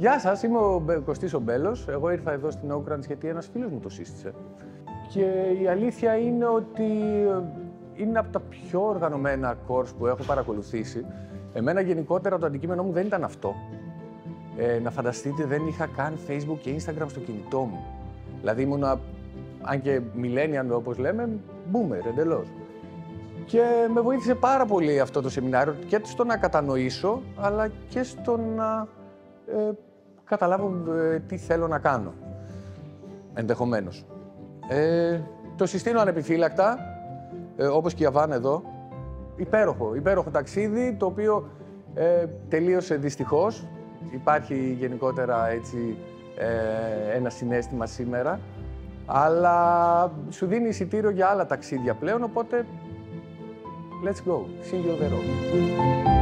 Γεια σας, είμαι ο Κωστής Ομπέλος. Εγώ ήρθα εδώ στην Όκρανς γιατί ένας φίλος μου το σύστησε. Και η αλήθεια είναι ότι είναι από τα πιο οργανωμένα course που έχω παρακολουθήσει. Εμένα γενικότερα το αντικείμενό μου δεν ήταν αυτό. Να φανταστείτε, δεν είχα καν Facebook και Instagram στο κινητό μου. Δηλαδή ήμουνα, αν και millennial όπως λέμε, boomer εντελώς. Και με βοήθησε πάρα πολύ αυτό το σεμινάριο και στο να κατανοήσω, αλλά και στο να καταλάβω τι θέλω να κάνω, ενδεχομένως. Το συστήνω ανεπιφύλακτα, όπως και η Αβάν εδώ. Υπέροχο ταξίδι, το οποίο τελείωσε δυστυχώς. Υπάρχει γενικότερα έτσι ένα συναίσθημα σήμερα, αλλά σου δίνει εισιτήριο για άλλα ταξίδια πλέον, οπότε let's go, see you there.